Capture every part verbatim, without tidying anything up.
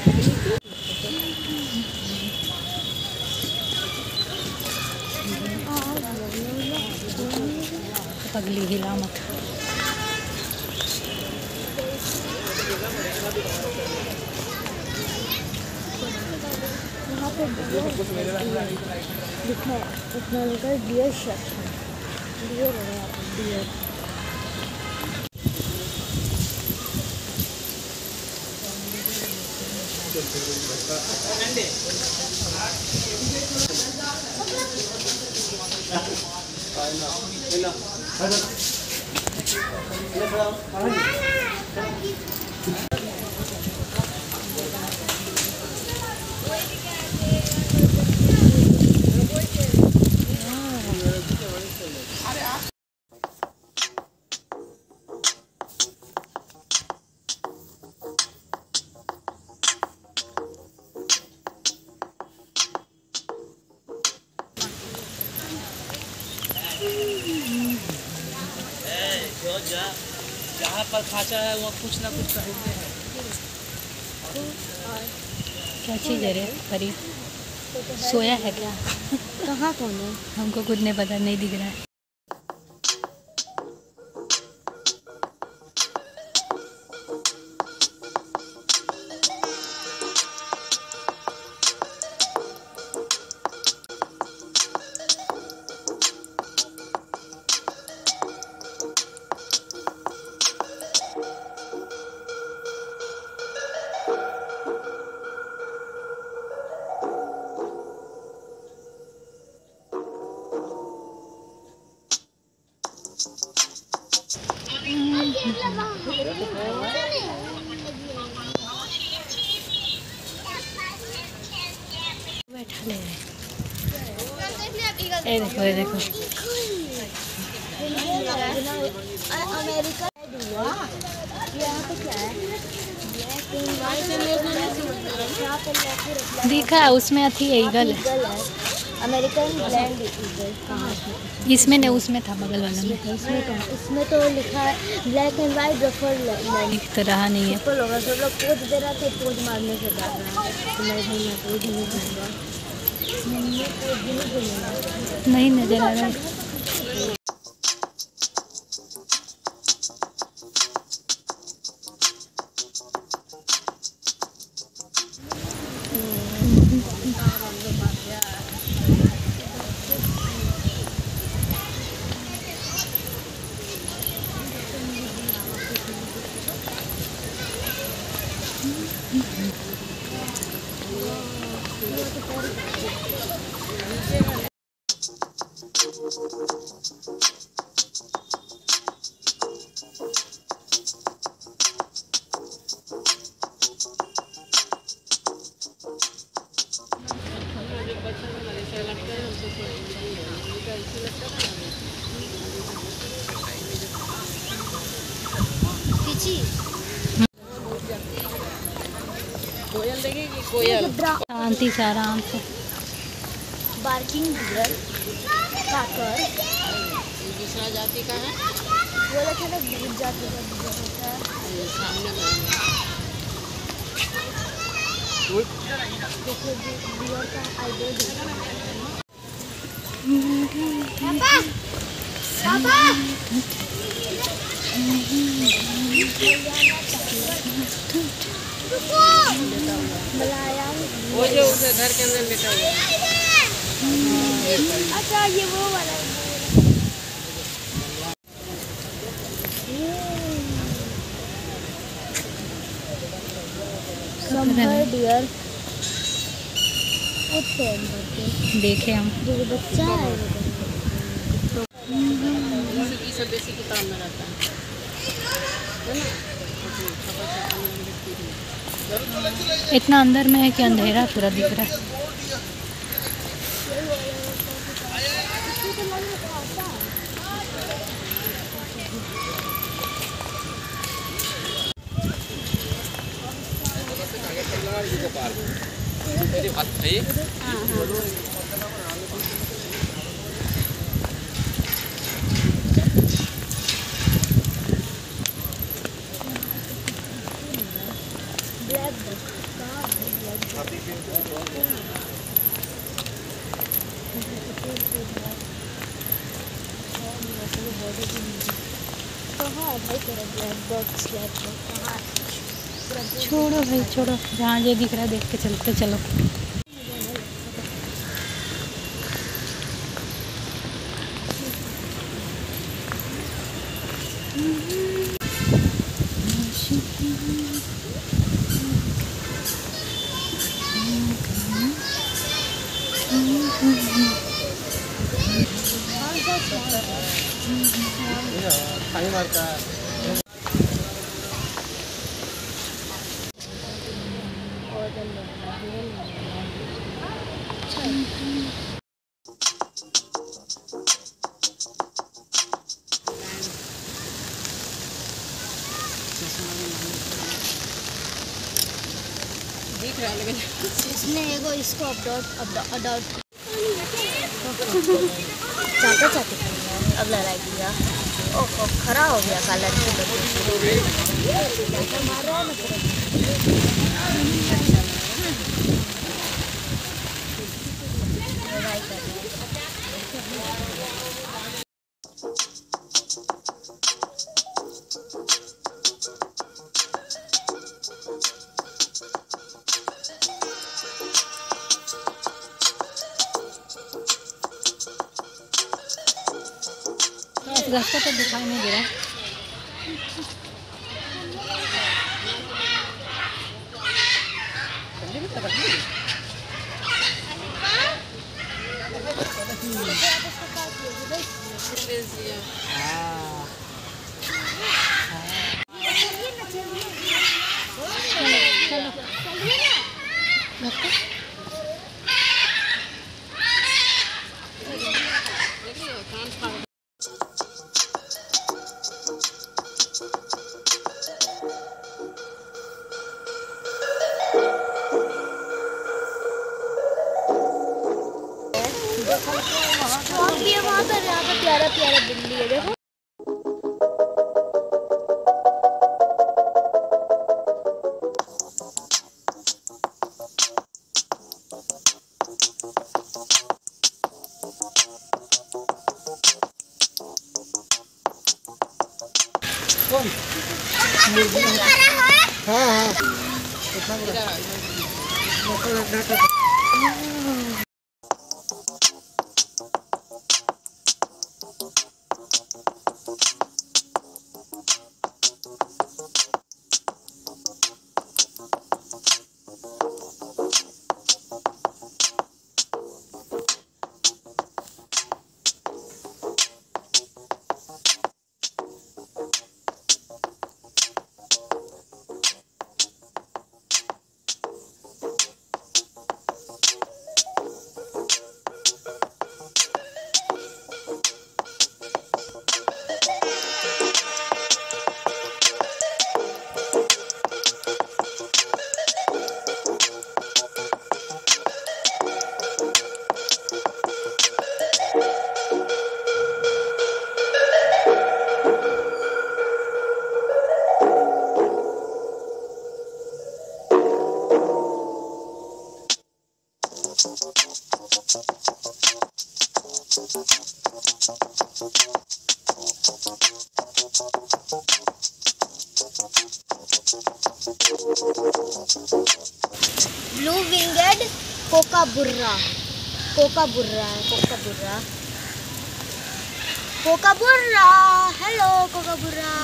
Pagli hilamak. यहाँ पे दिखा इतना लगा डियर शॉट डियर लगा डियर जहाँ पर खाचा है वहाँ कुछ ना कुछ खरीदते हैं। क्या चीज़ है रे खरीद? सोया है क्या? कहाँ कौन है? हमको खुद नहीं पता, नहीं दिख रहा है। ये देखो ये देखो अमेरिका दिखा उसमें अथी ईगल है अमेरिकन ब्लैंड ईगल इसमें नहीं उसमें था बगल वाला में इसमें तो लिखा है ब्लैक एंड वाइट रफल एक तो रहा नहीं है सब लोग पोज दे रहा थे पोज मारने के बाद नहीं नजर आ रहा है। शांति से आराम से बार्किंग बीगल काकर दूसरा जाति का है वो लोग है दूसरी जाति का होता है सामने देखो बीयर का आइडिया देखो पापा पापा वो जो उसे घर के अंदर लेटा हुआ है। अच्छा ये वो वाला है डियर देखे हम जो बच्चा है ये सब देसी किताब में रहता है इतना अंदर में है कि अंधेरा पूरा दिख रहा है। Wow. छोड़ो भाई छोड़ो, जहाँ ये दिख रहा है देख के चलते चलो। इसने एगो इसको अडॉप्ट अडॉप्ट चाहते चाहते अब लड़ाई किया। ओहो खरा हो गया कलर के रास्ता तो दिखाई नहीं दे रहा। प्यारा प्यारा बिल्ली है देखो। हाँ हाँ blue winged kookaburra kookaburra kookaburra kookaburra hello kookaburra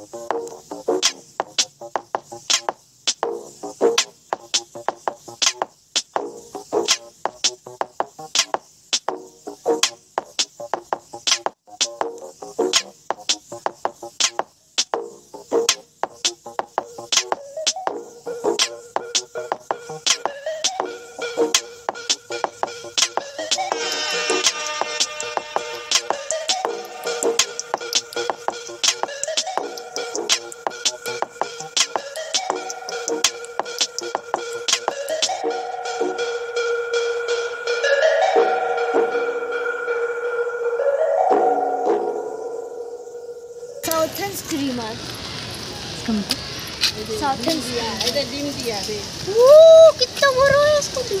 Southern Screamer. Southern Screamer. Ada dim dia. Wuh, kita boros tadi.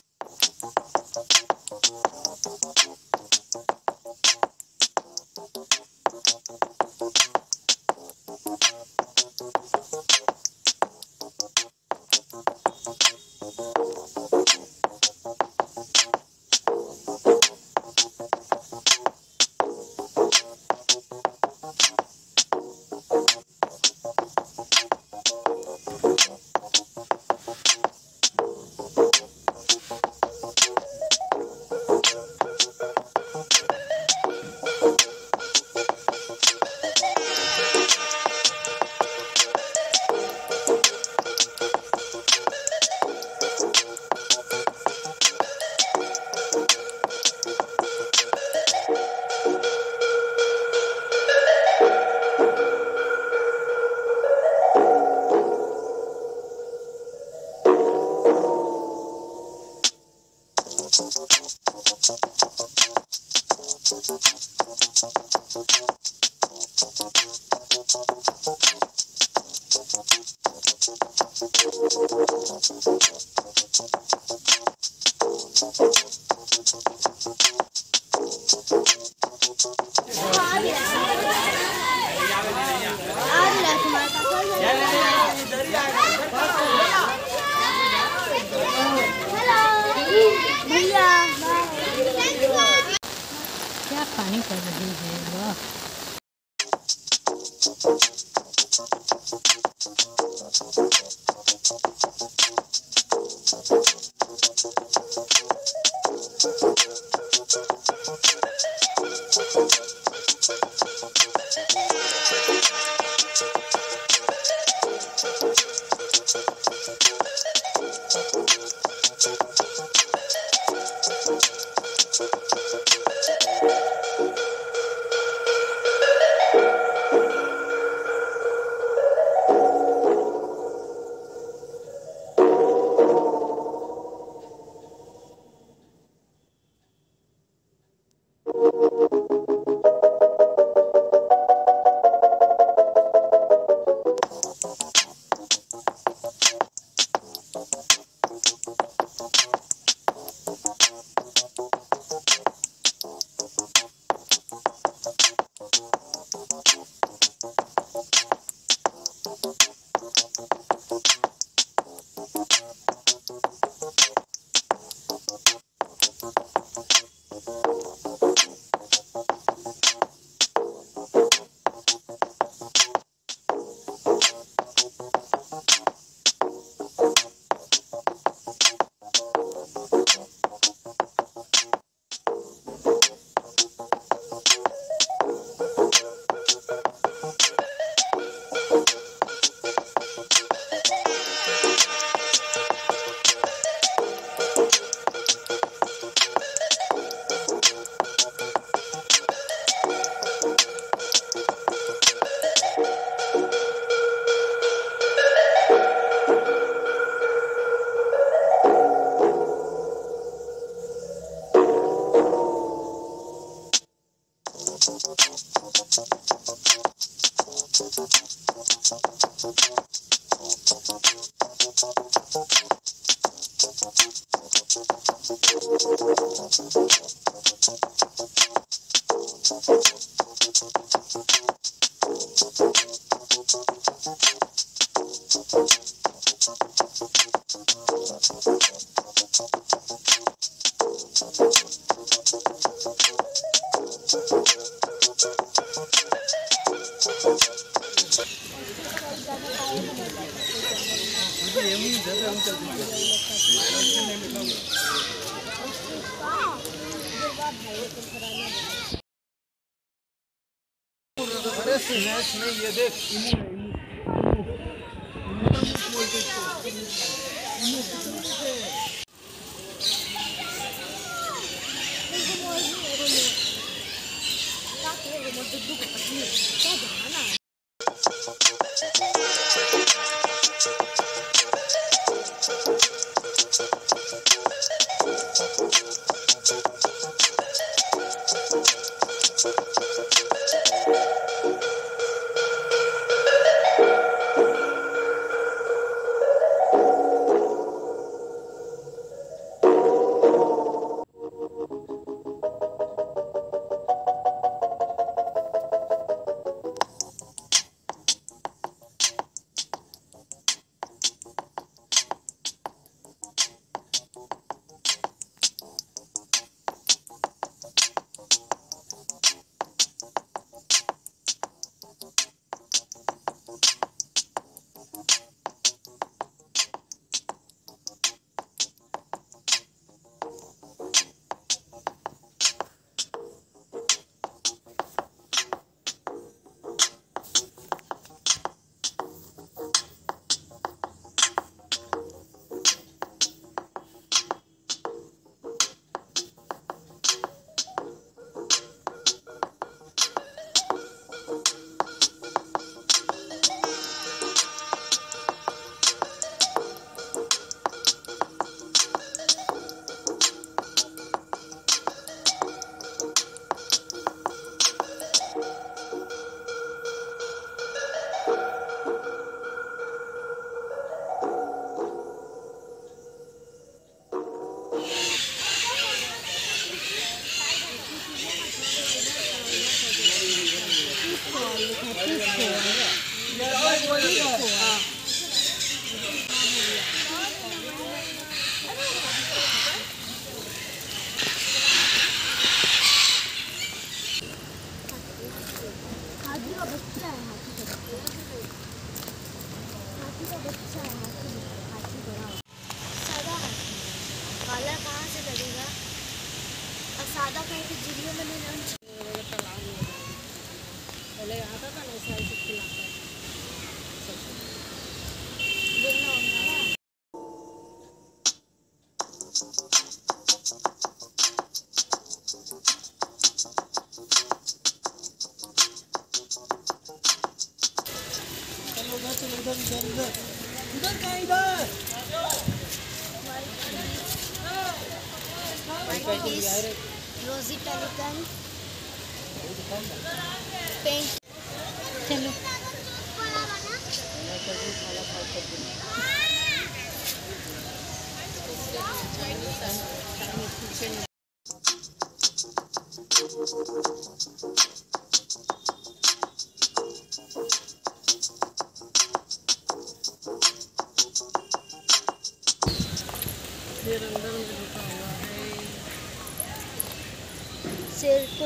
Thank you. पानी कर रही है वाह। ये देख आधा खाए तो जीरियो में नहीं लंच पहले आधा का नहीं साइज खिलाता है देखना होगा ना चलो उधर चलो उधर उधर उधर उधर क्या इधर White is rosy pelican paint. Chalo. शेर को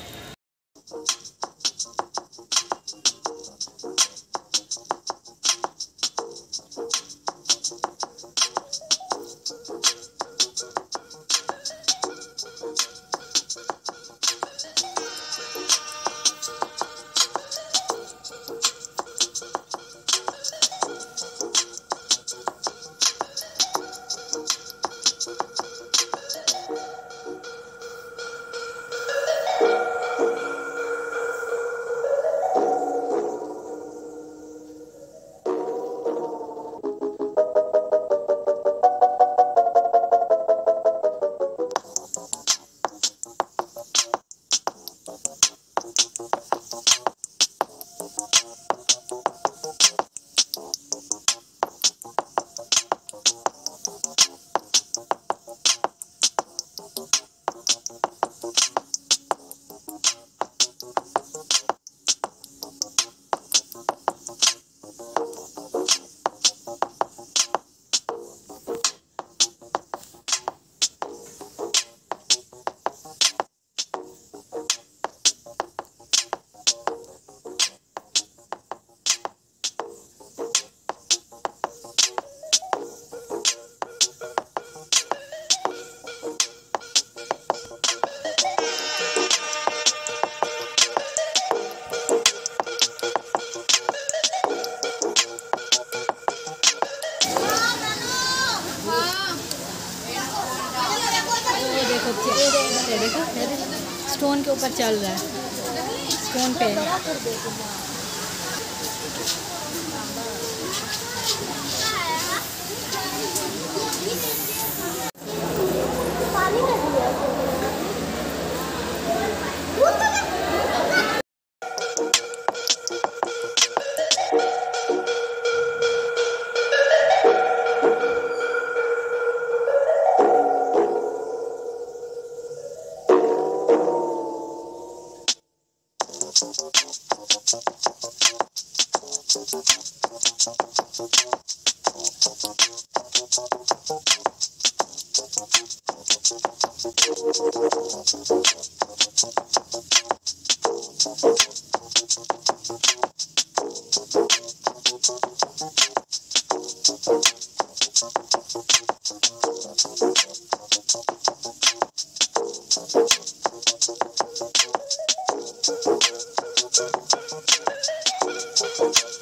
स्टोन के ऊपर चल रहा है स्टोन पे Thank you.